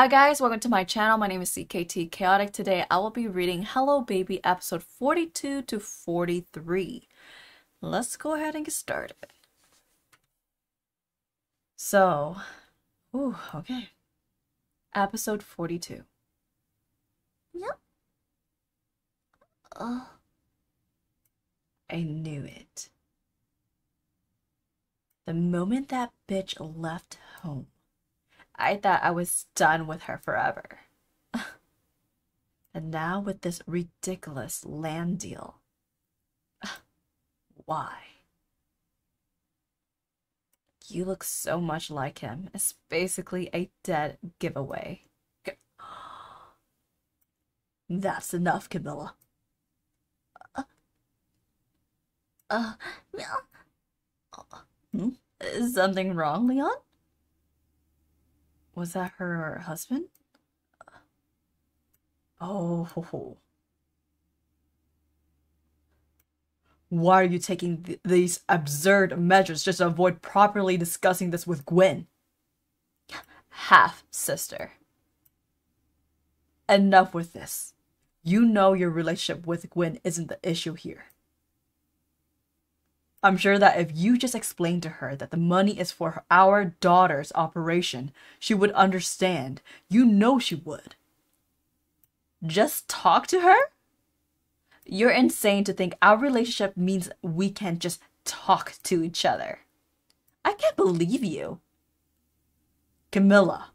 Hi guys, welcome to my channel. My name is CKT Chaotic. Today I will be reading Hello Baby episode 42 to 43. Let's go ahead and get started. So, okay. Episode 42. Yep. Oh. I knew it. The moment that bitch left home, I thought I was done with her forever. And now with this ridiculous land deal. Why? You look so much like him. It's basically a dead giveaway. That's enough, Camilla. Is something wrong, Leon? Was that her husband? Oh. Why are you taking these absurd measures just to avoid properly discussing this with Gwen? Half-sister. Enough with this. You know your relationship with Gwen isn't the issue here. I'm sure that if you just explained to her that the money is for our daughter's operation, she would understand. You know she would. Just talk to her? You're insane to think our relationship means we can just talk to each other. I can't believe you. Camilla,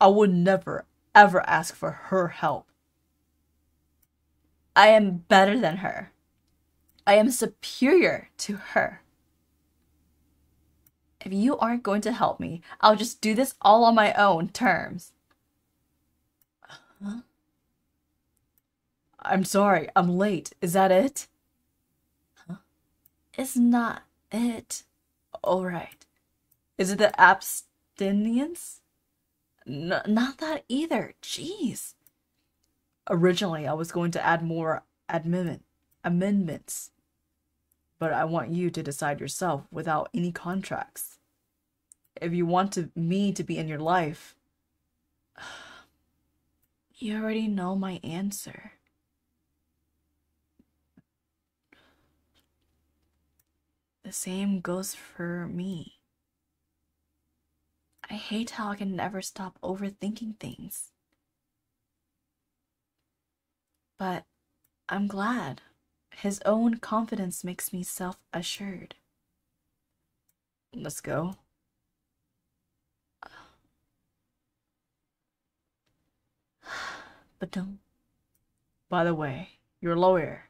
I would never, ever ask for her help. I am better than her. I am superior to her. If you aren't going to help me, I'll just do this all on my own terms. Huh? I'm sorry, I'm late. Is that it? Huh? It's not it. All right. Is it the abstinence? No, not that either. Jeez. Originally, I was going to add more amendments. But I want you to decide yourself without any contracts. If you want me to be in your life, you already know my answer. The same goes for me. I hate how I can never stop overthinking things. But I'm glad. His own confidence makes me self-assured. Let's go. But don't. By the way, your lawyer,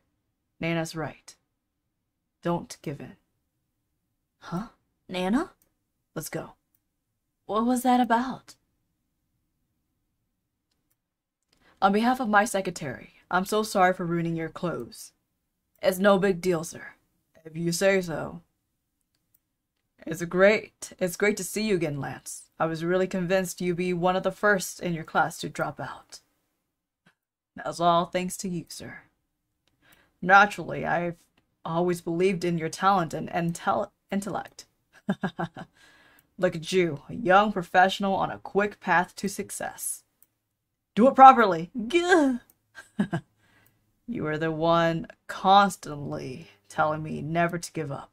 Nana's right. Don't give in. Huh? Nana? Let's go. What was that about? On behalf of my secretary, I'm so sorry for ruining your clothes. It's no big deal, sir, if you say so. It's great to see you again, Lance. I was really convinced you'd be one of the first in your class to drop out. That's all thanks to you, sir. Naturally, I've always believed in your talent and intellect. Look at you, a young professional on a quick path to success. Do it properly. You were the one constantly telling me never to give up.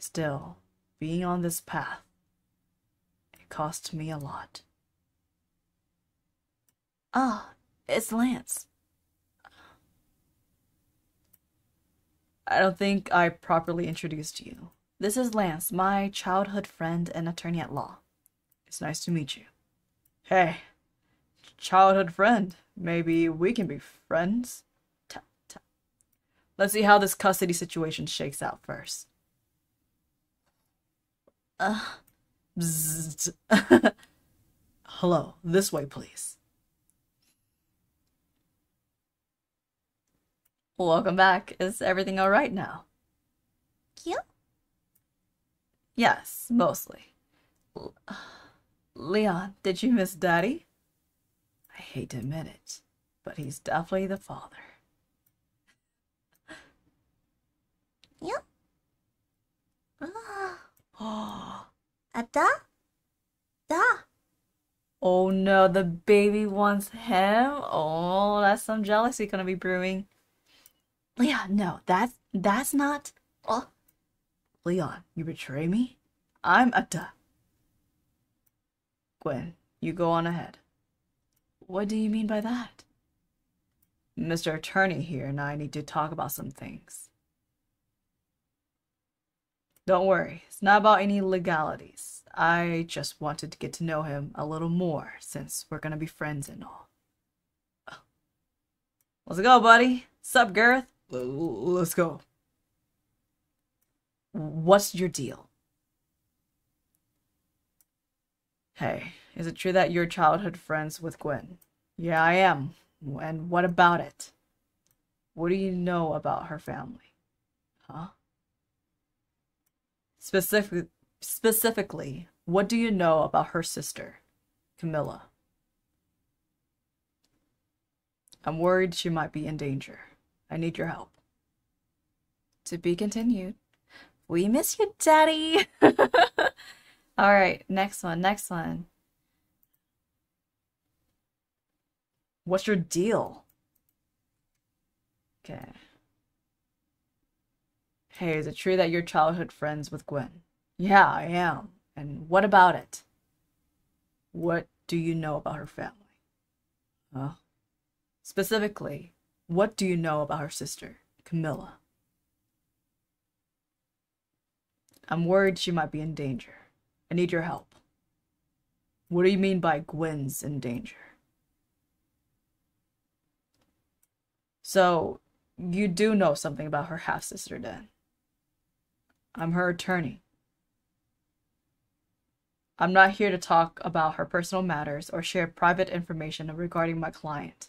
Still, being on this path, it cost me a lot. It's Lance. I don't think I properly introduced you. This is Lance, my childhood friend and attorney at law. It's nice to meet you. Hey, childhood friend. Maybe we can be friends. Tap, tap. Let's see how this custody situation shakes out first. Hello, this way, please. Welcome back. Is everything all right now? Yeah. Yes, mostly. Leon, did you miss Daddy? I hate to admit it, but he's definitely the father. Yep. Oh. Da. Oh no, the baby wants him. Oh, that's some jealousy gonna be brewing. Leon, no, that's not. Oh, Leon, you betray me. I'm Atta. Gwen, you go on ahead. What do you mean by that? Mr. Attorney here and I need to talk about some things. Don't worry, it's not about any legalities. I just wanted to get to know him a little more since we're gonna be friends and all. Oh. Let's go, buddy. Sup, Gareth? Let's go. What's your deal? Hey, is it true that you're childhood friends with Gwen? Yeah, I am. And what about it? What do you know about her family? Huh? Specifically, what do you know about her sister, Camilla? I'm worried she might be in danger. I need your help. To be continued. We miss you, Daddy! Alright, next one. What's your deal? Okay. Hey, is it true that you're childhood friends with Gwen? Yeah, I am. And what about it? What do you know about her family? Huh? Specifically, what do you know about her sister, Camilla? I'm worried she might be in danger. I need your help. What do you mean by Gwen's in danger? So, you do know something about her half-sister then? I'm her attorney. I'm not here to talk about her personal matters or share private information regarding my client.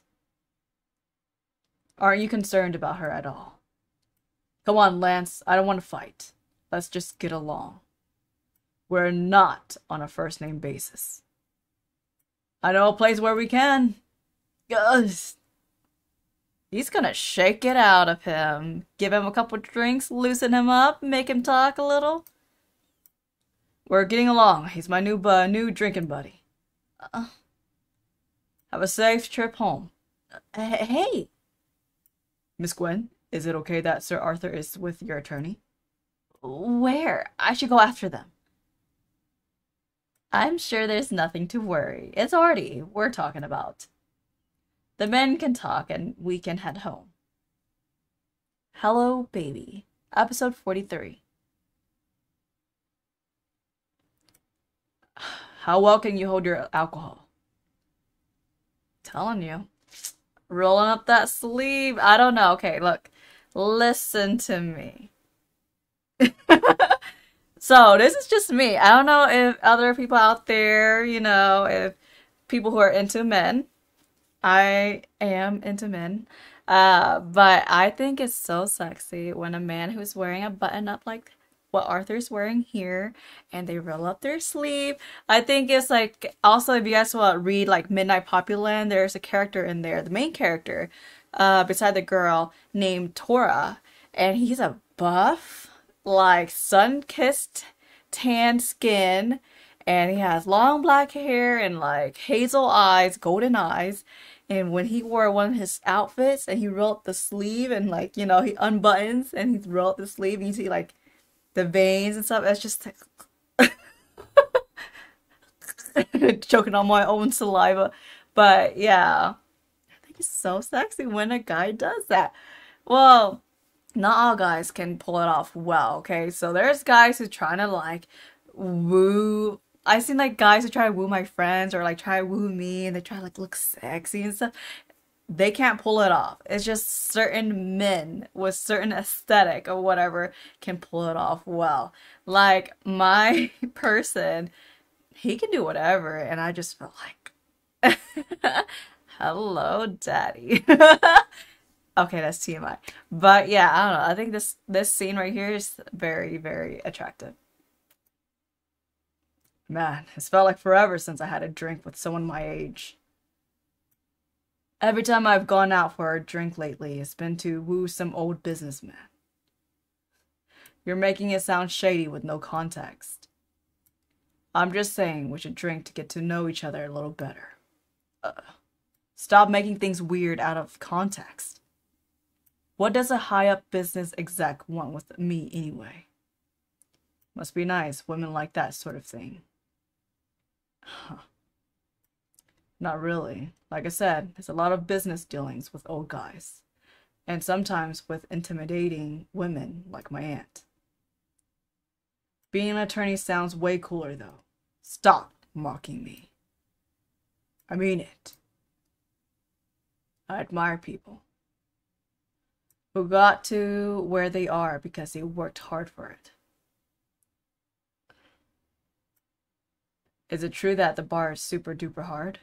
Aren't you concerned about her at all? Come on, Lance. I don't want to fight. Let's just get along. We're not on a first-name basis. I know a place where we can. Ugh. He's gonna shake it out of him. Give him a couple drinks, loosen him up, make him talk a little. We're getting along. He's my new drinking buddy. Have a safe trip home. Hey! Miss Gwen, is it okay that Sir Arthur is with your attorney? Where? I should go after them. I'm sure there's nothing to worry. It's Artie we're talking about. The men can talk and we can head home. Hello, Baby. Episode 43. How well can you hold your alcohol? Telling you. Rolling up that sleeve. I don't know. Okay, look. Listen to me. So, this is just me. I don't know if other people out there, if people who are into men. I am into men. But I think it's so sexy when a man who's wearing a button-up like what Arthur's wearing here and they roll up their sleeve. I think it's like, also if you guys want to read like Midnight Poppyland, there's a character in there, the main character beside the girl named Tora, and he's a buff like sun-kissed tan skin and he has long black hair and like hazel eyes, golden eyes, and when he wore one of his outfits and he rolled up the sleeve and like he unbuttons and he's rolled up the sleeve and you see like the veins and stuff. It's just like choking on my own saliva. But yeah, I think it's so sexy when a guy does that. Well, not all guys can pull it off well, okay? So there's guys who trying to like woo. I've seen like guys who try to woo my friends or like try to woo me and they try to like look sexy and stuff. They can't pull it off. It's just certain men with certain aesthetic or whatever can pull it off well. Like my person, he can do whatever and I just felt like, hello, Daddy. Okay, that's TMI. But yeah, I don't know. I think this scene right here is very, very attractive. Man, it's felt like forever since I had a drink with someone my age. Every time I've gone out for a drink lately, it's been to woo some old businessman. You're making it sound shady with no context. I'm just saying we should drink to get to know each other a little better. Stop making things weird out of context. What does a high-up business exec want with me anyway? Must be nice, women like that sort of thing. Huh. Not really. Like I said, there's a lot of business dealings with old guys. And sometimes with intimidating women like my aunt. Being an attorney sounds way cooler, though. Stop mocking me. I mean it. I admire people who got to where they are because they worked hard for it. Is it true that the bar is super duper hard?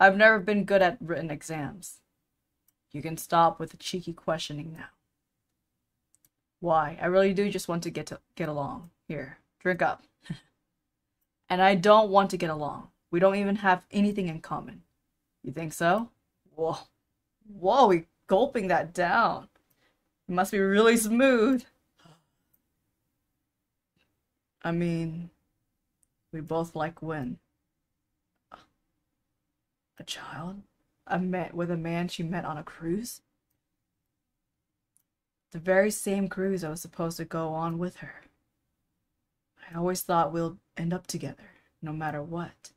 I've never been good at written exams. You can stop with the cheeky questioning now. Why? I really do just want to get along. Here, drink up. And I don't want to get along. We don't even have anything in common. You think so? Whoa. Whoa, we gulping that down. It must be really smooth. I mean, we both like Gwen. A child? I met with a man she met on a cruise? The very same cruise I was supposed to go on with her. I always thought we'll end up together, no matter what.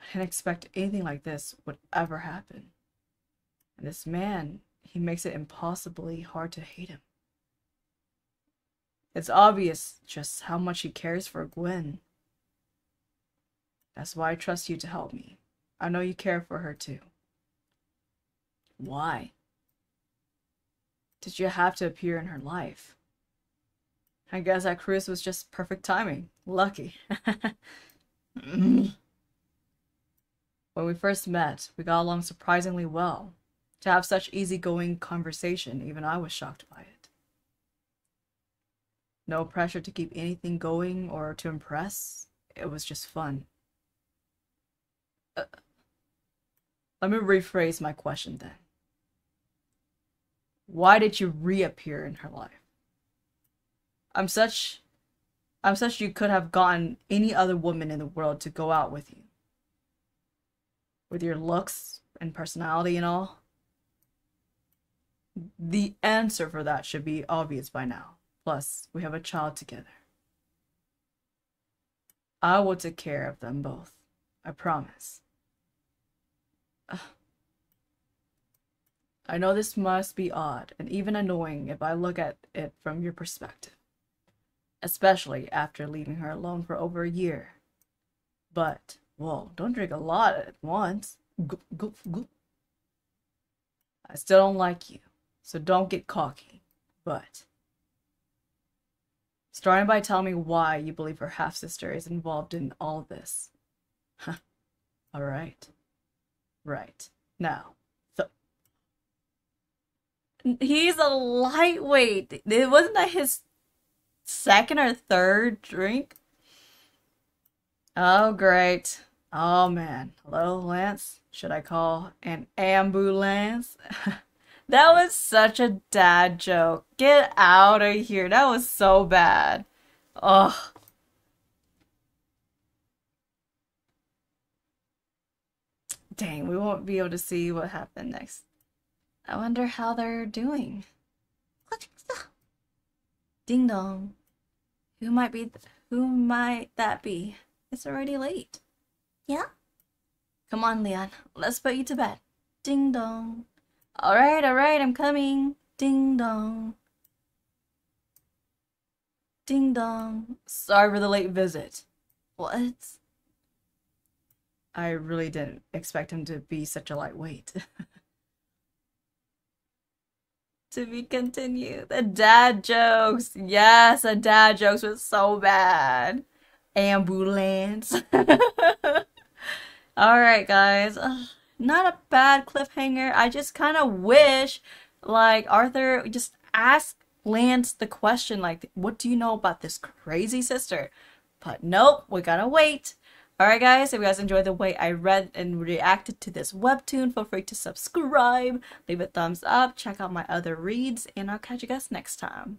I didn't expect anything like this would ever happen. And this man, he makes it impossibly hard to hate him. It's obvious just how much he cares for Gwen. That's why I trust you to help me. I know you care for her too. Why? Did you have to appear in her life? I guess that cruise was just perfect timing. Lucky. When we first met, we got along surprisingly well. To have such easygoing conversation, even I was shocked by it. No pressure to keep anything going or to impress. It was just fun. Let me rephrase my question then. Why did you reappear in her life? I'm such you could have gotten any other woman in the world to go out with you. With your looks and personality and all. The answer for that should be obvious by now. Plus, we have a child together. I will take care of them both. I promise. I know this must be odd and even annoying if I look at it from your perspective. Especially after leaving her alone for over a year. But, whoa, don't drink a lot at once. I still don't like you, so don't get cocky. But, starting by telling me why you believe her half-sister is involved in all this. Huh. Alright. Right. Now. He's a lightweight. Wasn't that his second or third drink? Oh, great. Oh, man. Hello, Lance. Should I call an ambulance? That was such a dad joke. Get out of here. That was so bad. Ugh. Dang, we won't be able to see what happened next. I wonder how they're doing. Ding dong. Who might that be? It's already late. Yeah? Come on, Leon. Let's put you to bed. Ding dong. Alright, I'm coming. Ding dong. Ding dong. Sorry for the late visit. What? I really didn't expect him to be such a lightweight. To be continued. The dad jokes. Yes, the dad jokes was so bad. Ambulance. Alright, guys. Ugh, not a bad cliffhanger. I just kind of wish, like, Arthur just asked Lance the question, like, what do you know about this crazy sister? But nope, we gotta wait. Alright guys, if you guys enjoyed the way I read and reacted to this webtoon, feel free to subscribe, leave a thumbs up, check out my other reads, and I'll catch you guys next time.